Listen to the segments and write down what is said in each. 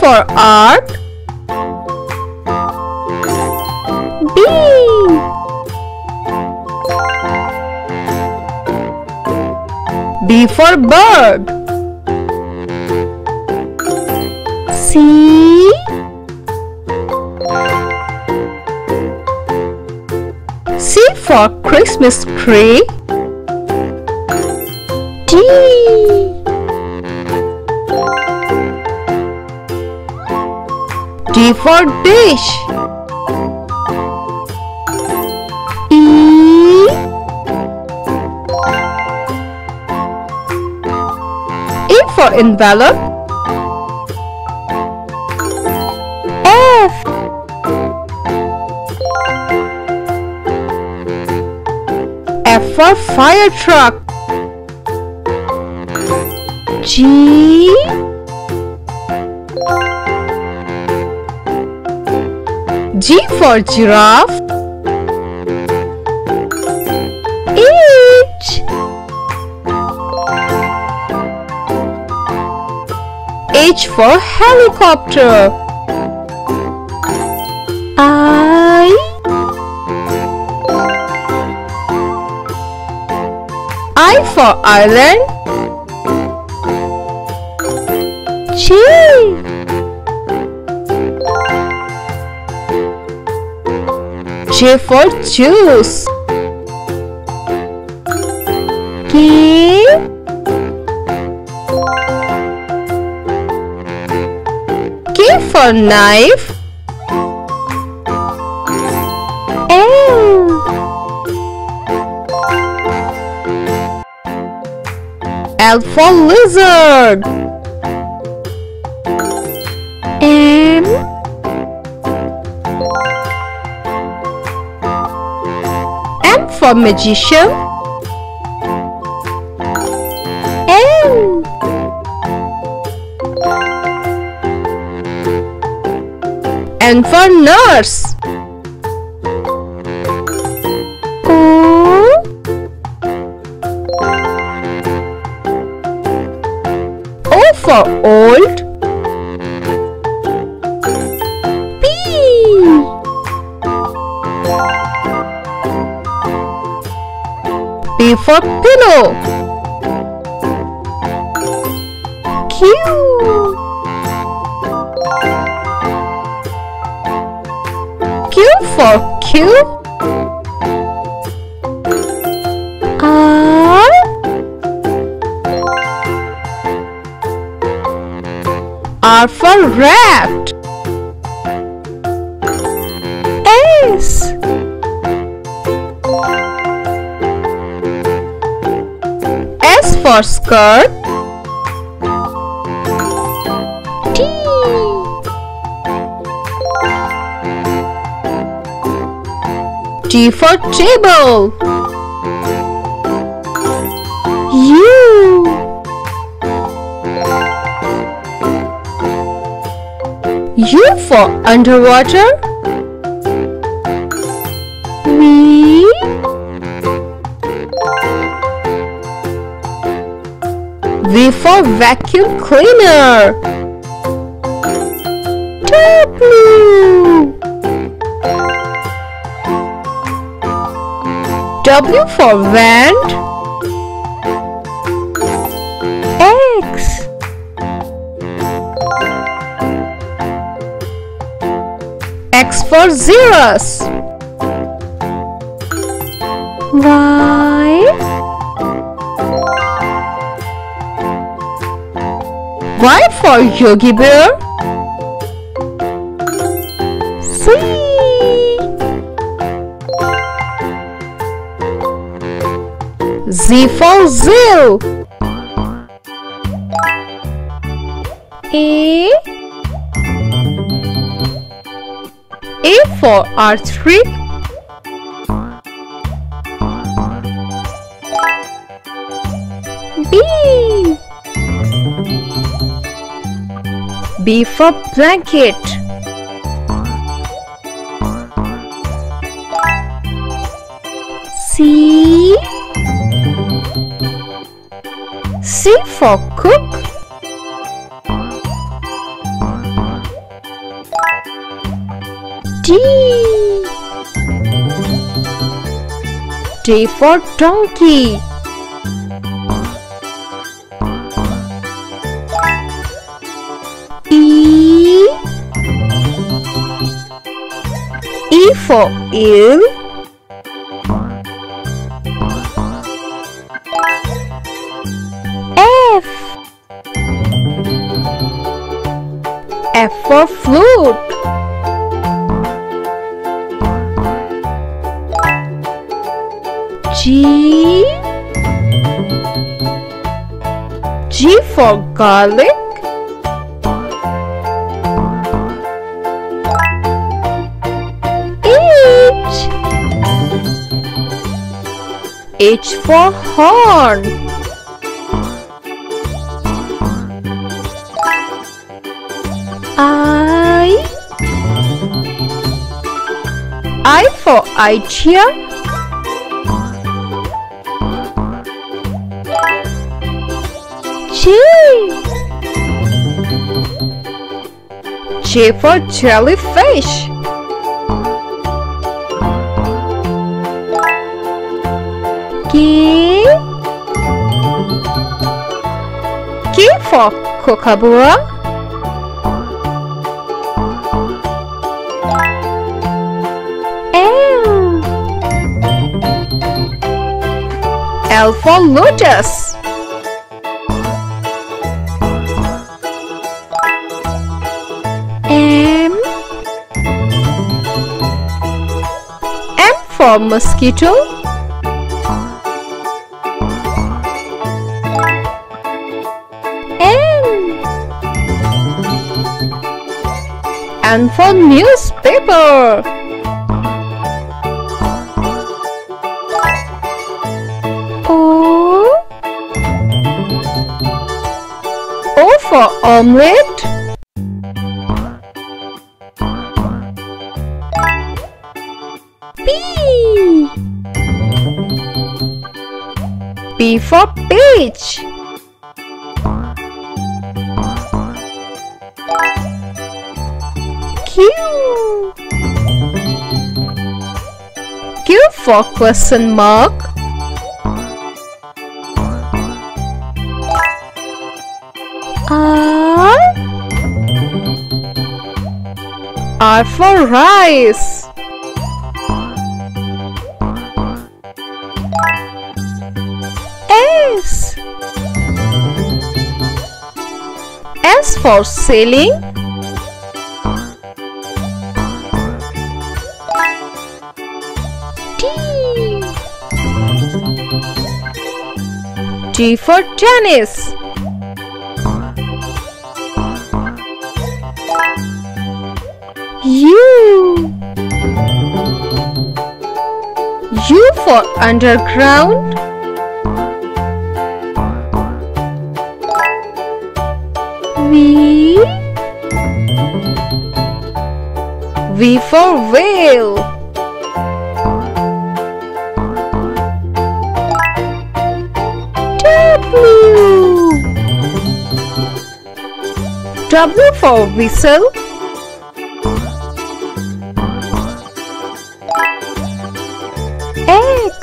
for art. B. B for bird. C. C for Christmas tree. D. D for dish. E. E for envelope. F. F for fire truck. G. G for giraffe. H. H for helicopter. I. I for island. J. J for juice. K. K for knife. L. L for lizard. M. For magician. M. N for nurse. O. O for old. P for pillow. Q. Q for cube. R. R for wrapped. S. S for skirt. T. T for table. U. U for underwater. V. V for vacuum cleaner. W. W for vent. X. X for zeros. Y. Y for Yogi Bear. C. Z for Zil. A. A for archery. B. B for blanket. C. C for cook. T. T for donkey. E. E for eel. F. F for flute. G. G for garlic. H. H for horn. I. I for idea. J. J for jellyfish. K. K for kookaburra. L. L for lotus. For mosquito. N for newspaper. O. O for omelette. P for peach. Q. Q for question mark. R. R for rice. S. S for sailing. T. T for tennis. U. U for underground. V for whale. W. W for whistle. X.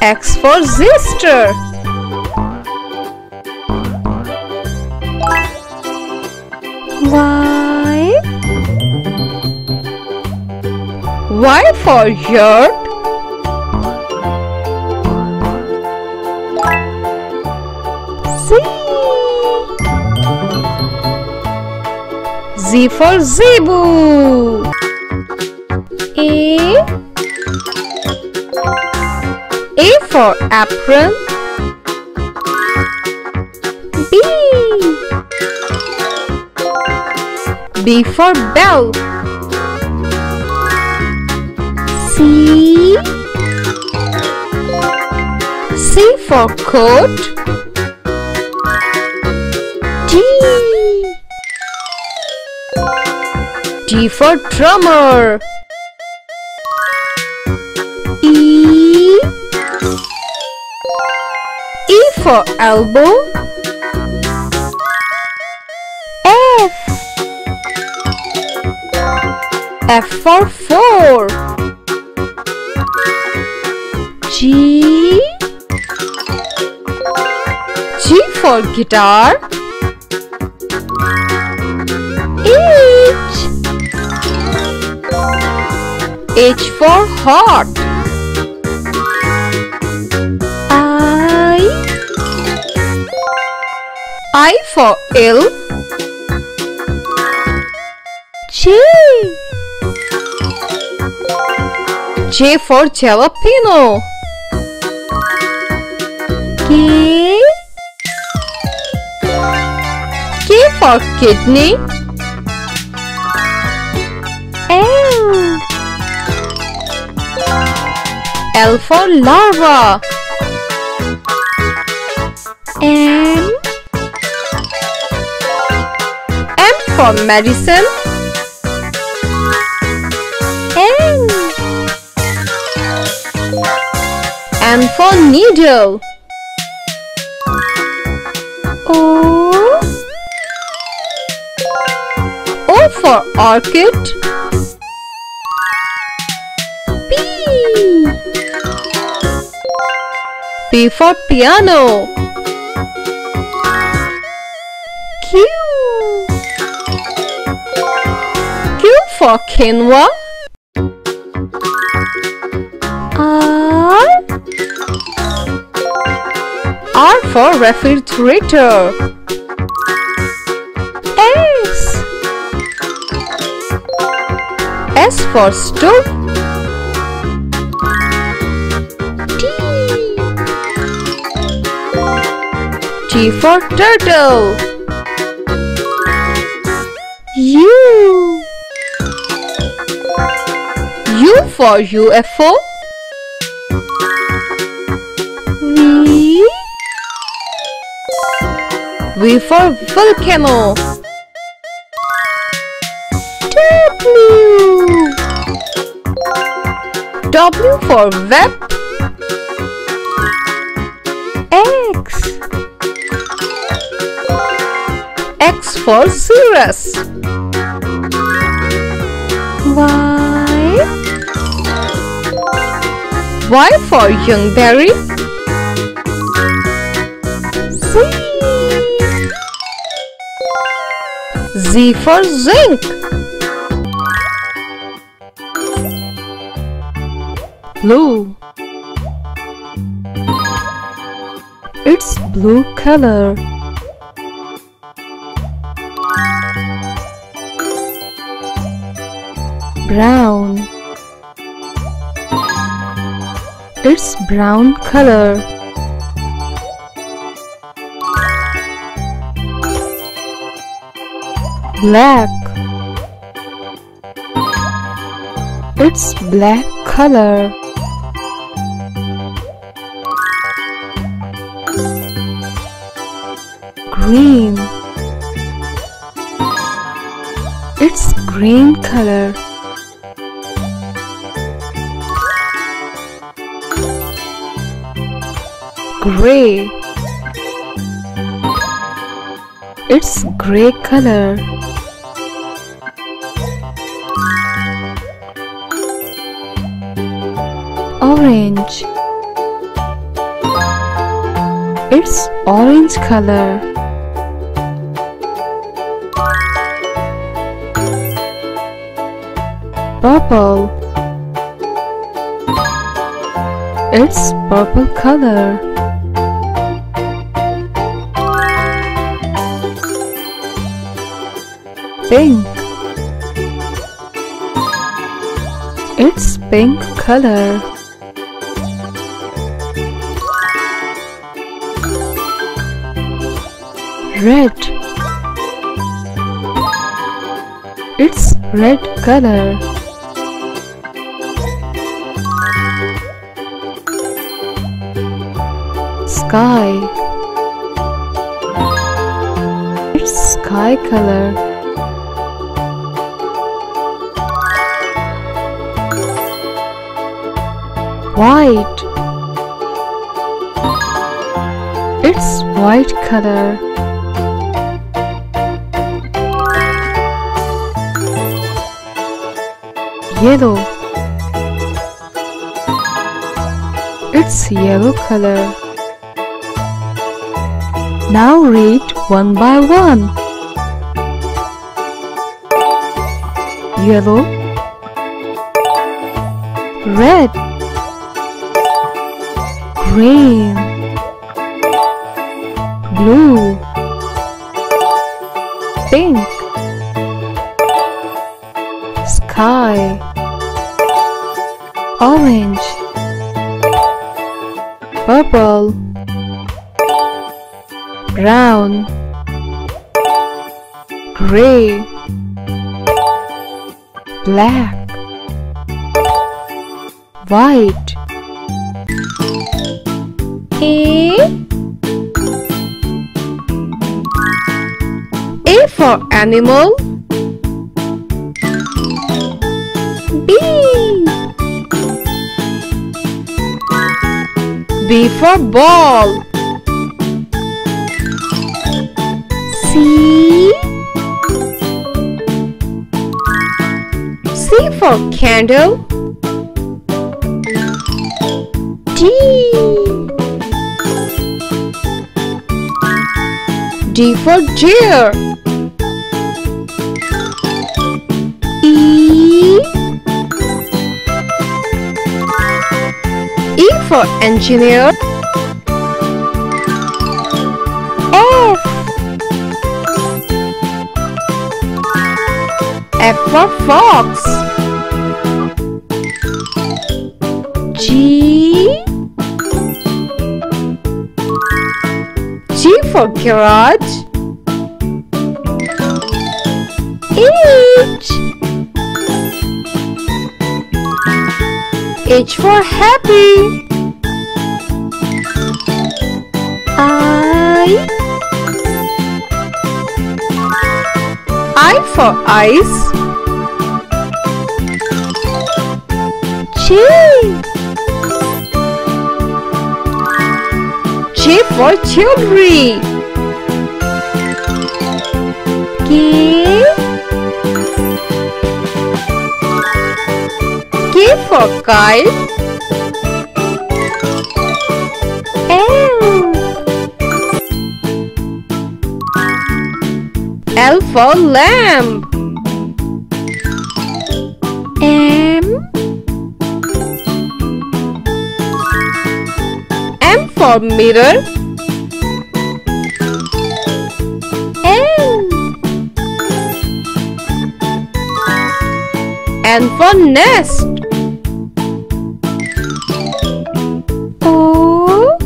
X for sister. Y. Y for yard. Z. Z for zebu. A. A for apron. B for bell. C. C for coat. D. D for drummer. E. E for elbow. F. F for 4. G for guitar. H for heart. I for ill. J for jalapeno. K for kidney. L for larva. M for medicine. N for needle. O for orchid. P for piano. Q for quinoa. R for refrigerator. S for stove. T for turtle. U for UFO. V for volcano. W for web. X for zeros. Y for youngberry. Z for zinc. Blue. It's blue color. Brown. It's brown color. Black. It's black color. Green. It's green color. Gray. It's gray color. Orange. It's orange color. Purple. It's purple color. Pink. It's pink color. Red. It's red color. Sky. It's sky color. White. It's white color. yellow. It's yellow color. Now read one by one. Yellow, red, green, blue, pink, sky, orange, purple, brown, gray, black, white. A for animal. B. B for ball. C. C for candle. D. D for deer. E. E for engineer. F. F for fox. G. G for garage. H. H for happy. I. I for ice. G. G for jewelry. K. K for kite. L. L for lamb. M. For mirror. N for nest. O.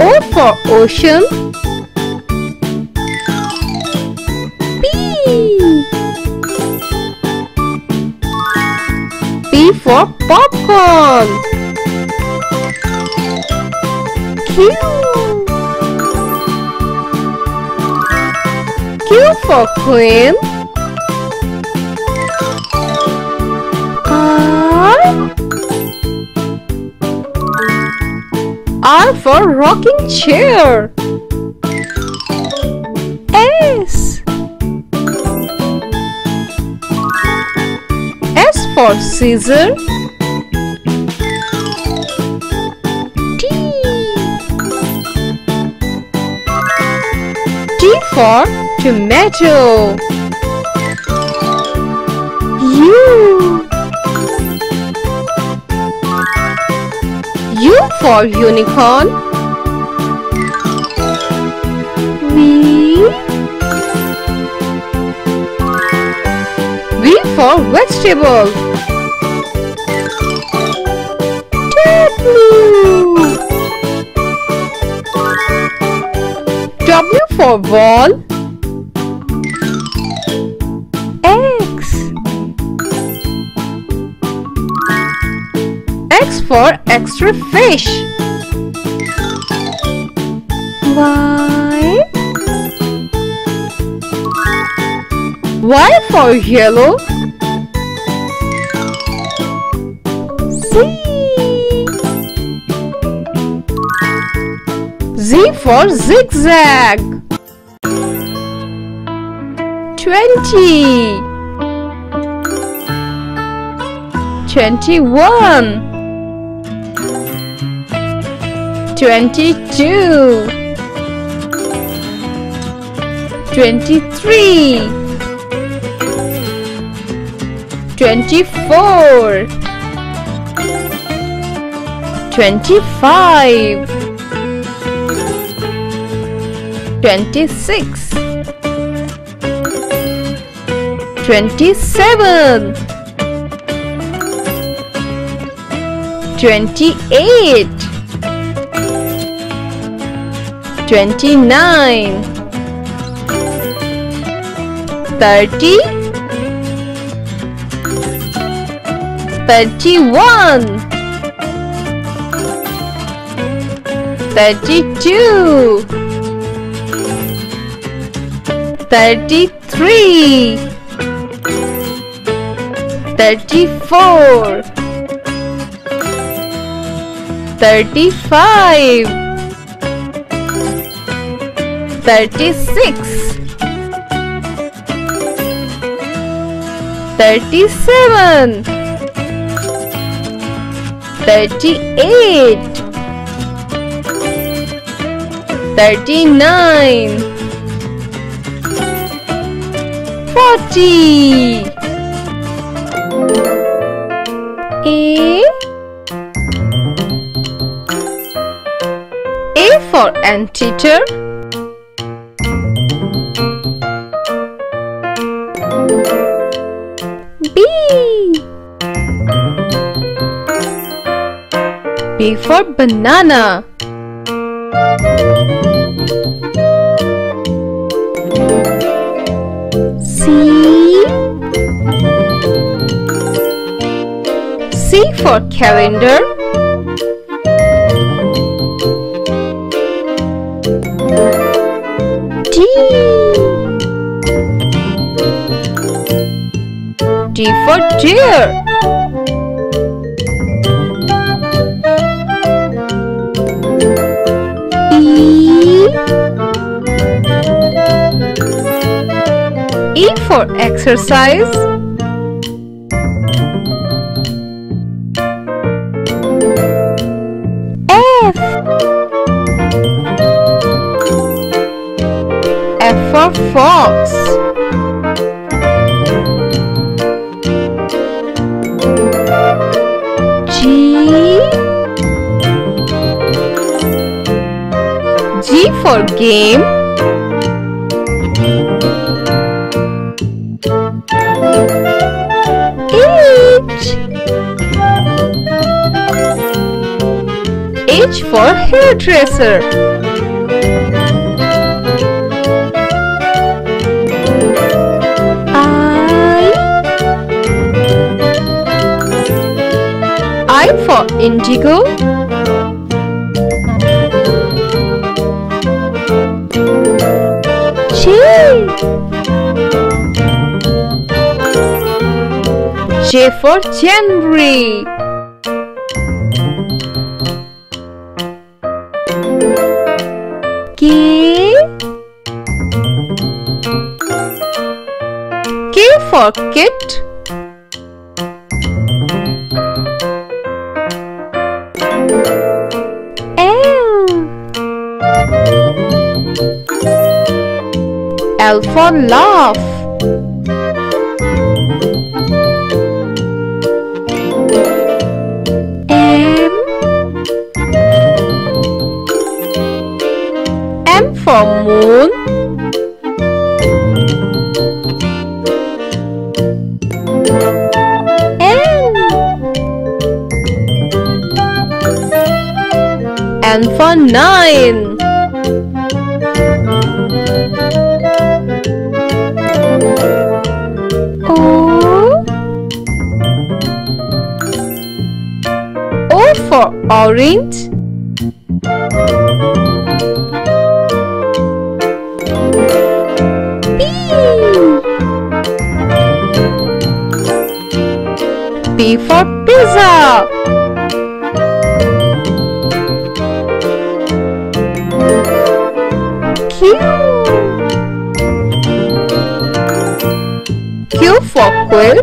O for ocean. P. P for popcorn. Q. Q for queen. R. R for rocking chair. S. S for scissor. T for tomato. U. U for unicorn. V. V for vegetable. W for ball. X. X for extra fish. Y. Y for yellow. Z. Z for zigzag. 20, 21, 22, 23, 24, 25, 26, 27, 28, 29, 30, 31, 32, 33, 34, 35, 36, 37, 38, 39, 40. A for anteater, B. B for banana, C for calendar, D for deer, E for exercise, F for fox, G for game, H for hairdresser, I for indigo, J for January, K for kit, L for laugh, M for moon, N for 9, for orange, P for pizza, Q, cocktail.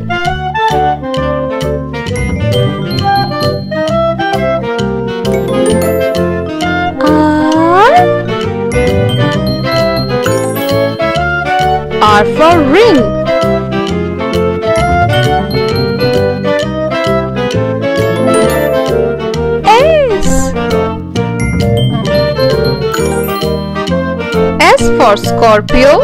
R for ring. S for Scorpio.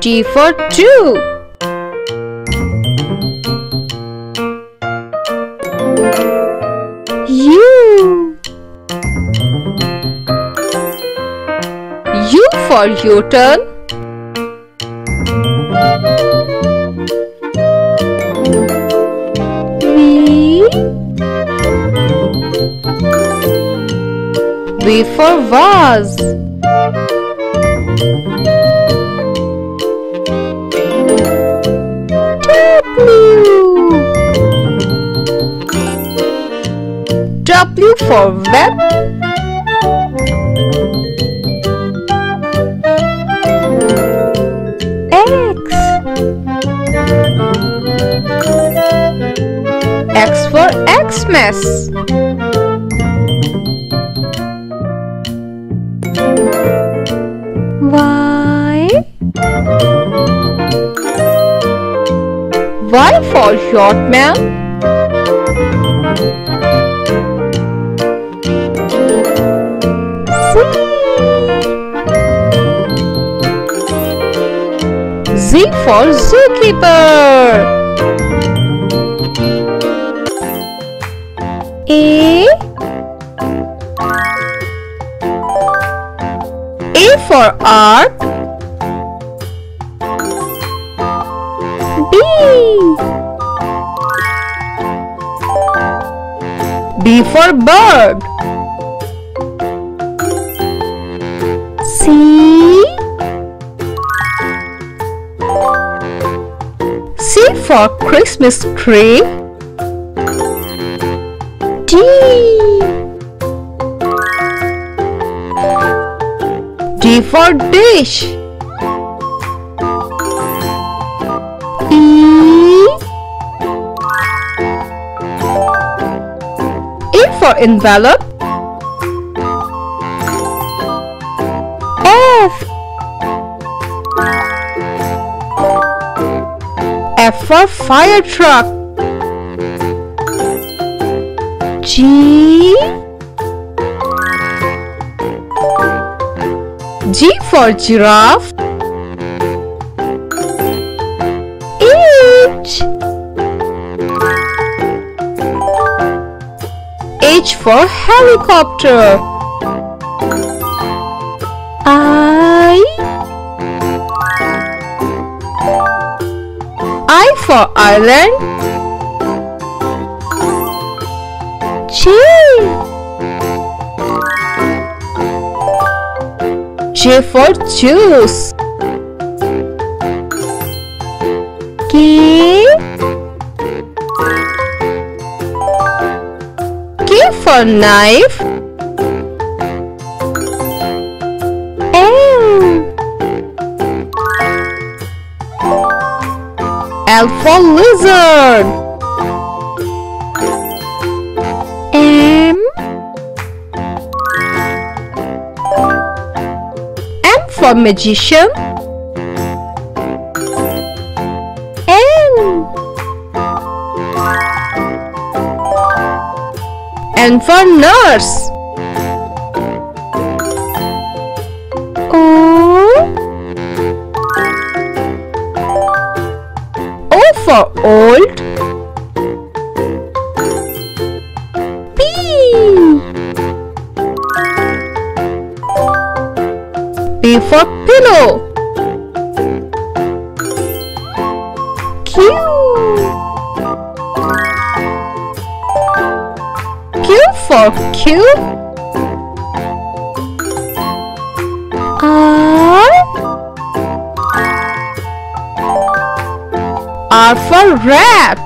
T. T for two. For your turn. V for vase. W for web. X for Xmas. Y. Y for Yachtman. Z. Z for Zookeeper. A for art. B. B for bird. C. C for Christmas tree. D. D for dish. E. E for envelope. F. F for fire truck. G. G for giraffe. H. H for helicopter. I. I for island. J. J for juice. K. K for knife. L. L for lizard. For magician. N. N for nurse. O. O for old. P for pillow. Q. Q for cube. R. R for rat.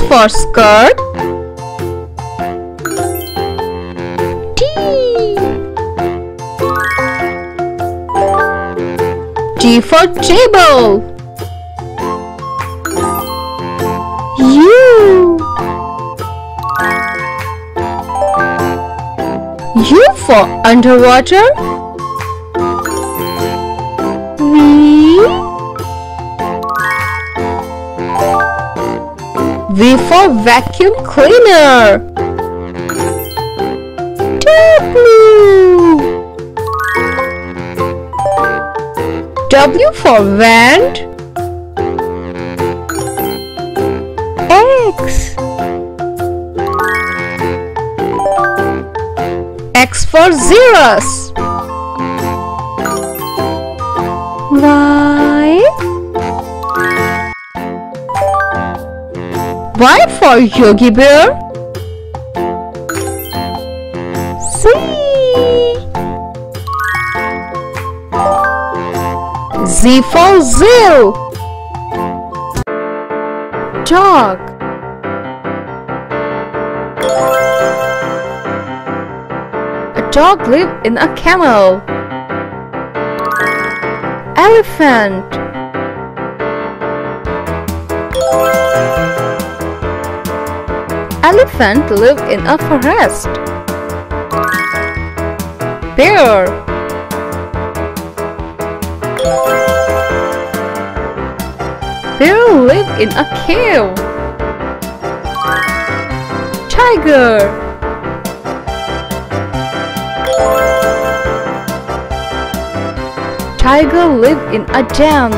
S for skirt, T. T for table, U. U for underwater, V for vacuum cleaner, W. W for wand, X. X for zeros, Y. Y for Yogi Bear, C. Z for Zil, dog, a dog lived in a camel, elephant, elephant lived in a forest. Bear. Bear lived in a cave. Tiger. Tiger lived in a dam.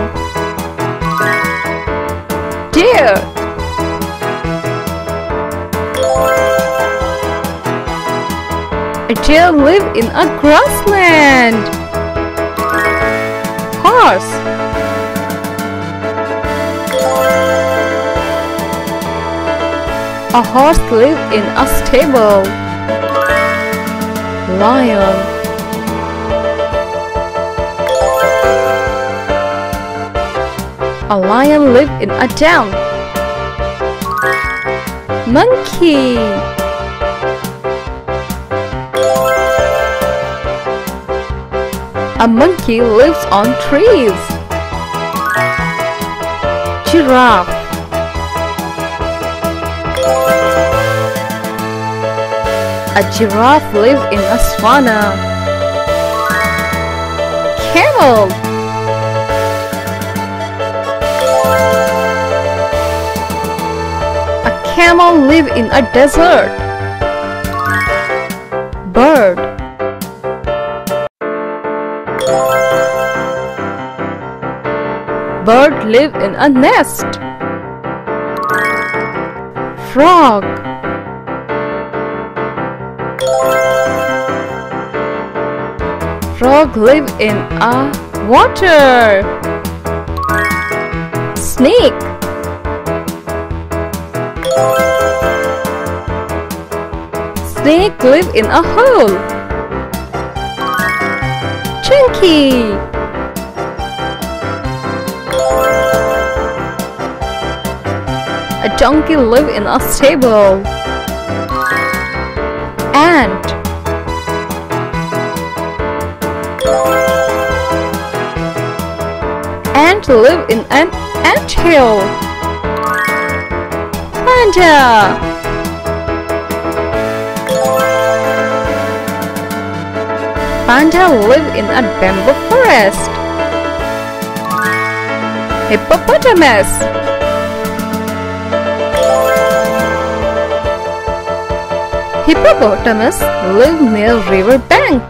Deer. A deer lived in a grassland. Horse. A horse lived in a stable. Lion. A lion lived in a dam. Monkey. A monkey lives on trees. Giraffe. A giraffe lives in a savanna. Camel. A camel lives in a desert. Bird. Bird live in a nest. Frog. Frog live in a water. Snake. Snake live in a hole. Chunky. A donkey live in a stable. Ant. Ant live in an anthill. Panda. Panda live in a bamboo forest. Hippopotamus. Hippopotamus live near river bank.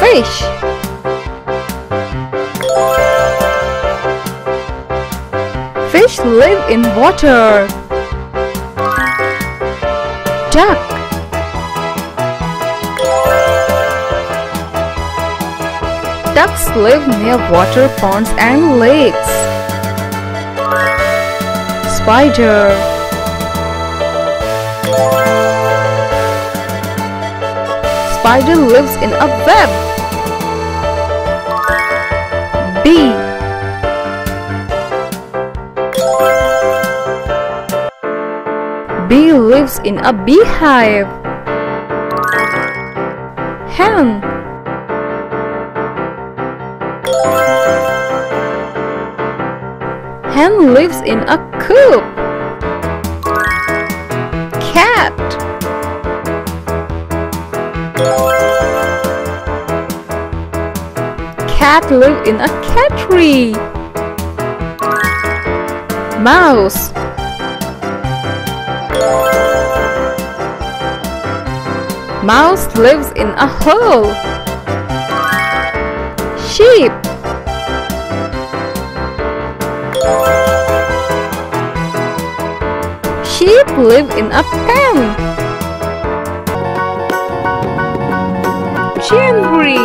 Fish. Fish live in water. Duck. Ducks live near water ponds and lakes. Spider. Spider lives in a web. Bee. He lives in a beehive. Hen. Hen lives in a coop. Cat. Cat lives in a cattery. Mouse. Mouse lives in a hole. Sheep. Sheep live in a pen. Chimbri.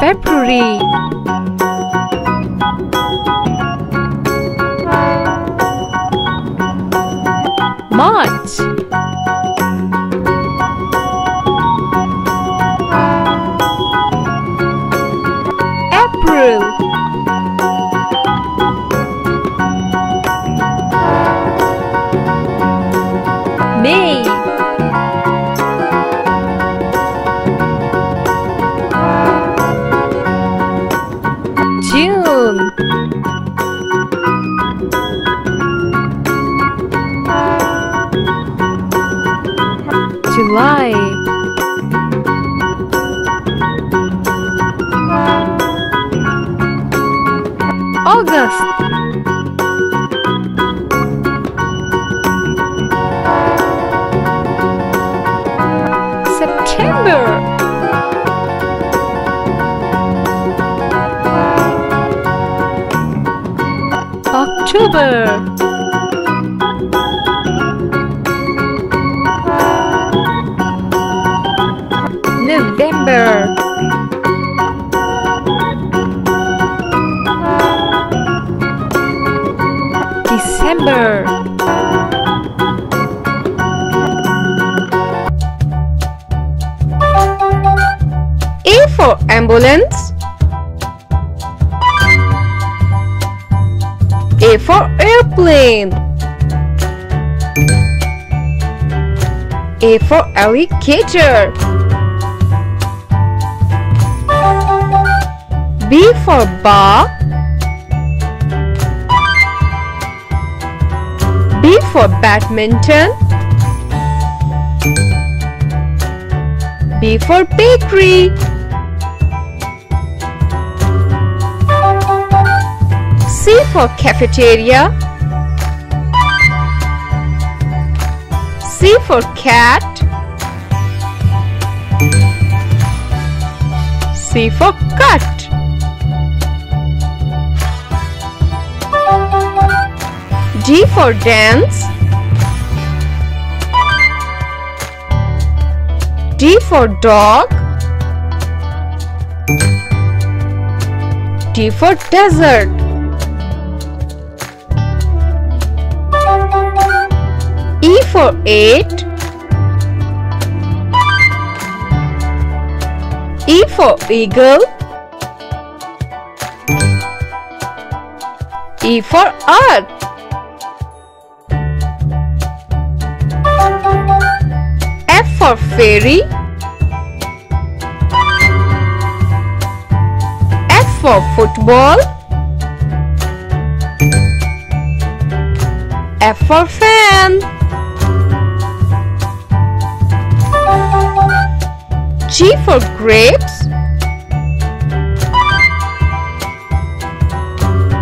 February. March. April. May. June. July. August. September. October. November. December. A for ambulance. A for airplane. A for alligator. B for bar. B for badminton. B for bakery. C for cafeteria. C for cat. C for cut. D for dance. D for dog. D for desert. E for eight. E for eagle. E for earth. F for fairy. F for football. F for fan. G for grapes.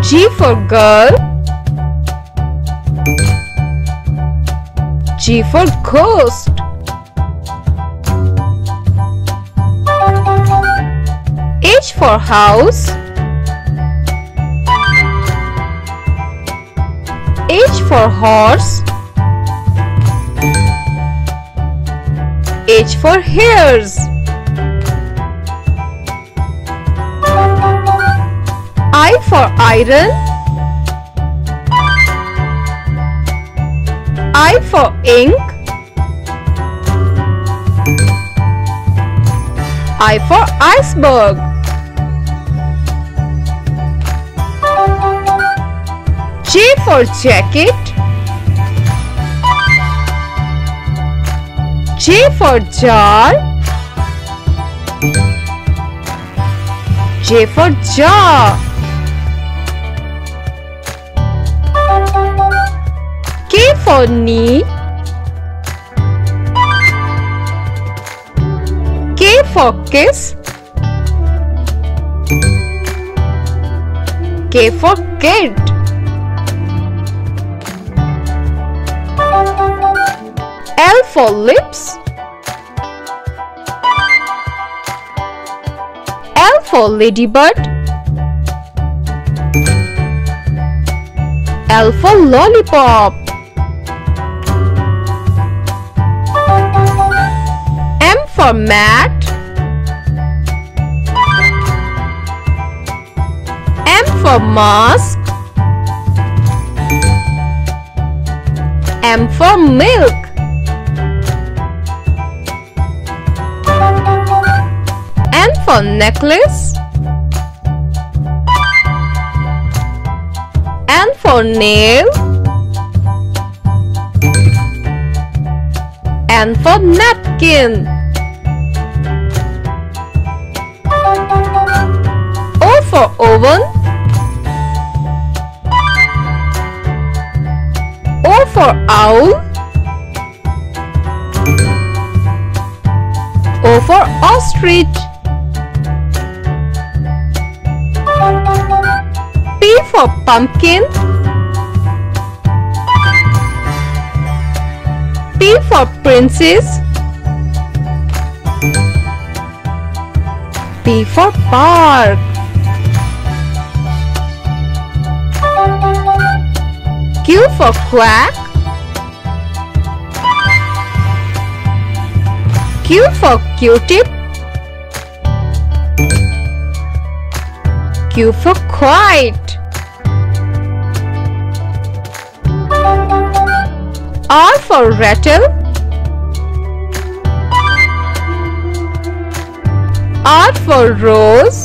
G for girl. G for ghost. H for house. H for horse. H for hairs. I for iron. I for ink. I for iceberg. J for jacket, J for jar, J for jaw. K for knee, K for kiss, K for kid. L for lips, L for ladybird, L for lollipop. M for mat, M for mask, M for milk. N for necklace, N for nail, N for napkin. O for oven, O for owl, O for ostrich. P for pumpkin, P for princess, P for park. Q for quack, Q for Q-tip, Q for quiet. R for rattle, R for rose,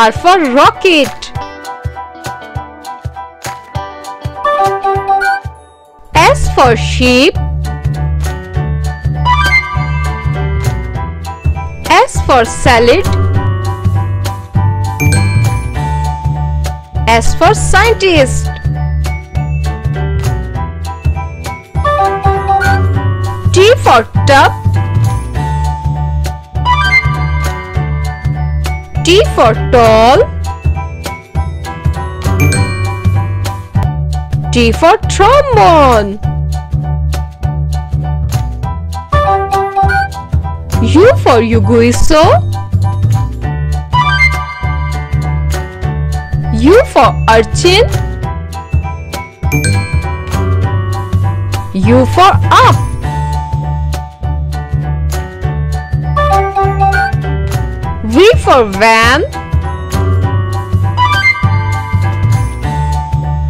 R for rocket. S for sheep, S for salad, S for scientist. T for tub, T for tall, T for trombone. U for uguiso, U for urchin, U for up. V for van,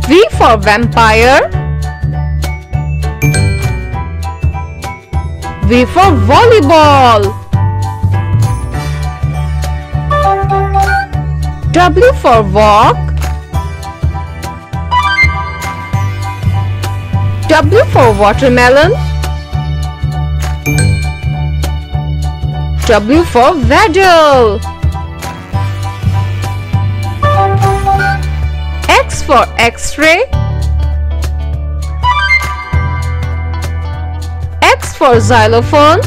V for vampire, V for volleyball. W for walk, W for watermelon, W for waddle. X for X-ray, X for xylophone,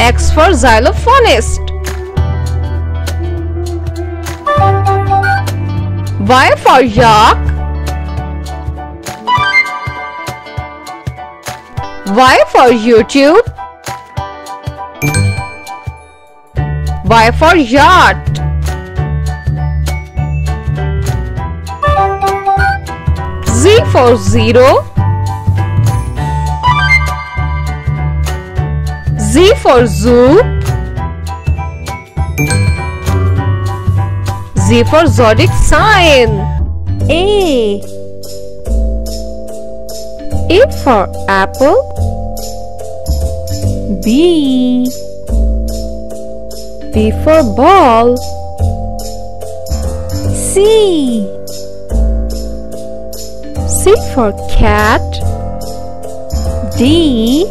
X for xylophonist. Y for yak, Y for YouTube, Y for yacht. Z for zero, Z for zoo, Z for zodiac sign. A. A for apple, B. B for ball. C for cat. D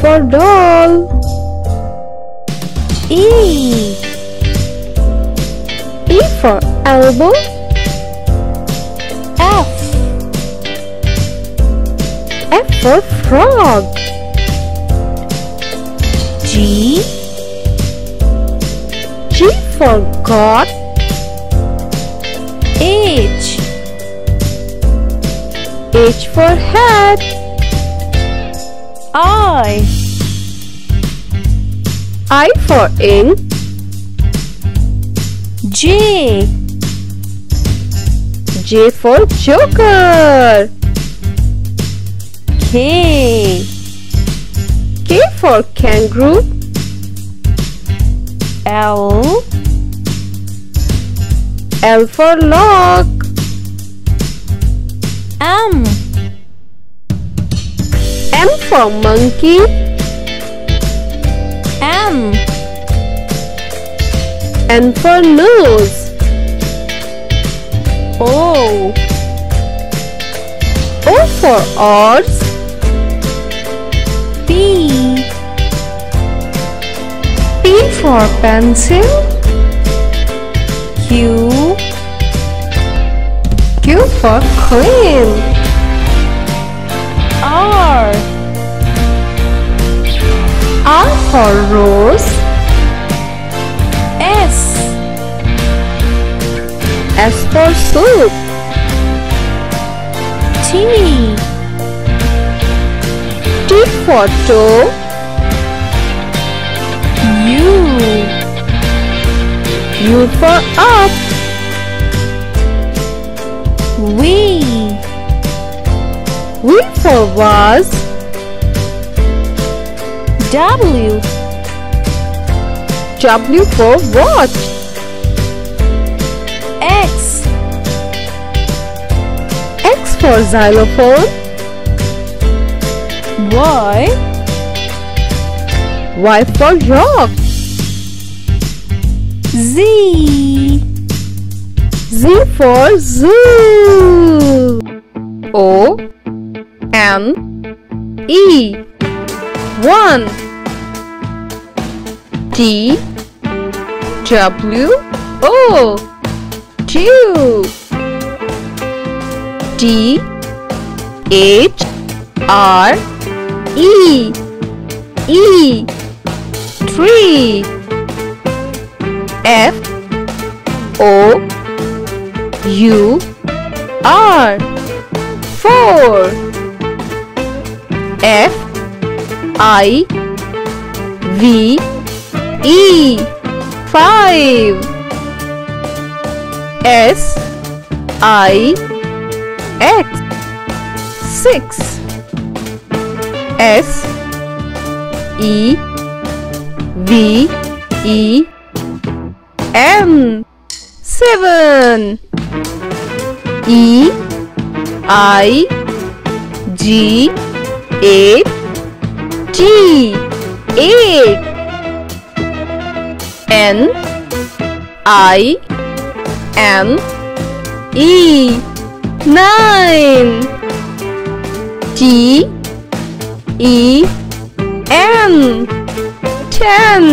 for doll. E for elbow. F for frog. G for God. H for head. I for ink. J for joker. K for kangaroo. L for lock. M for monkey. N for nose. O for oars. P for pencil. Q for queen. R for rose. S for soup. T for toe. U for up. V for was. W for watch. X for xylophone. Y for rock. Z for zoo. O-N-E 1. T-W-O 2. T-H-R-E 3. F-O-U-R 4. F-I-V-E 5. S-I-X 6. S-E-V-E-N 7. E-I-G-H-T 8. N-I-N-E 9. T-E-N 10.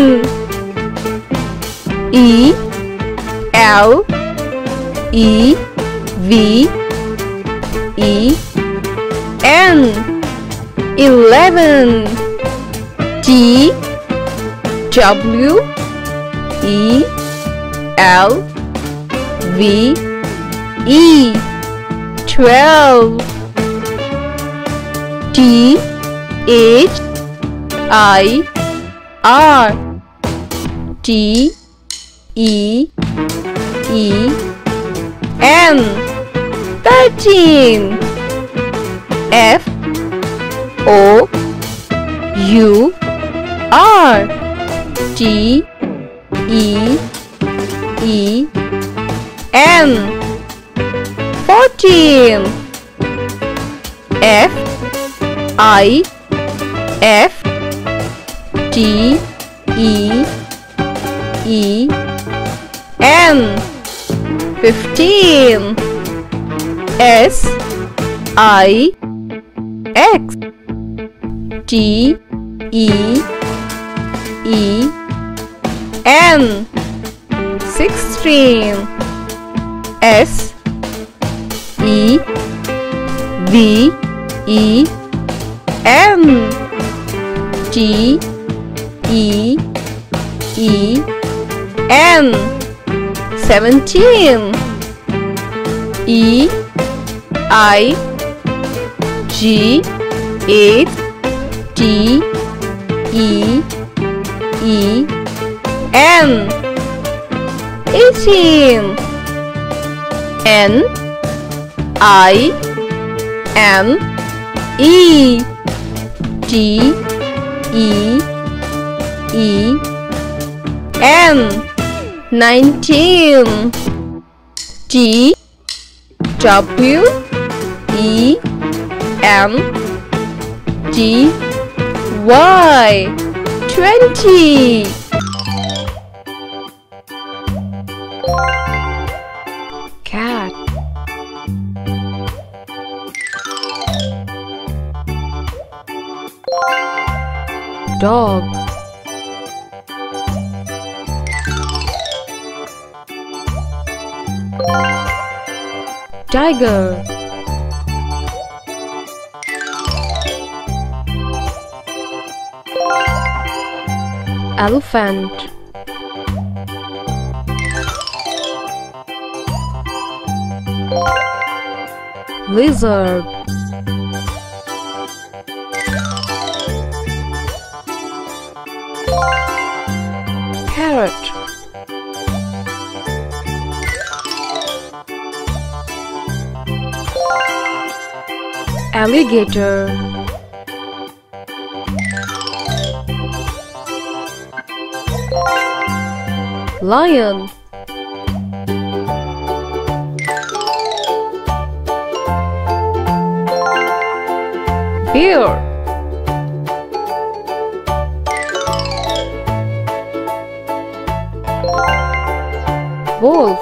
E-L-E-V-E-N 11. T-W-E-L-V-E 12. T-H-I-R T-E-E-N 13. F-O-U-R T-E-E-N 14. F-I-F E N 15 S I X T E N 16 S E V E N T E N 17 E I G 8 T E N 18 N I M E T E N 19 T W E M T Y 20 Cat Dog Tiger Elephant Lizard Parrot Alligator Lion Bear Wolf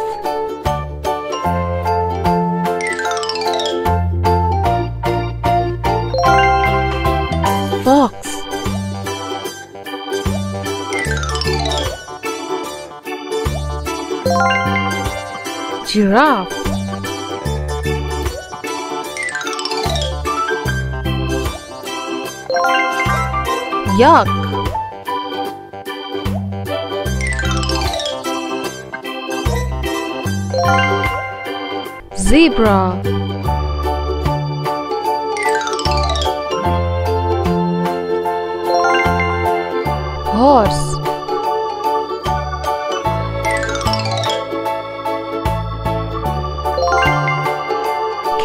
Fox Giraffe Yak Zebra Horse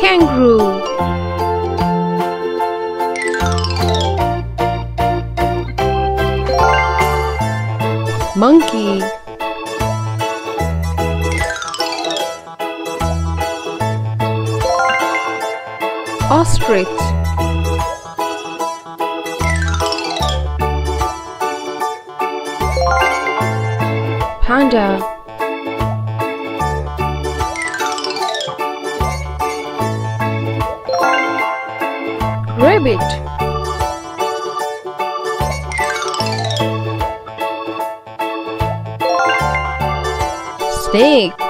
Kangaroo Monkey Ostrich Panda Rabbit Snake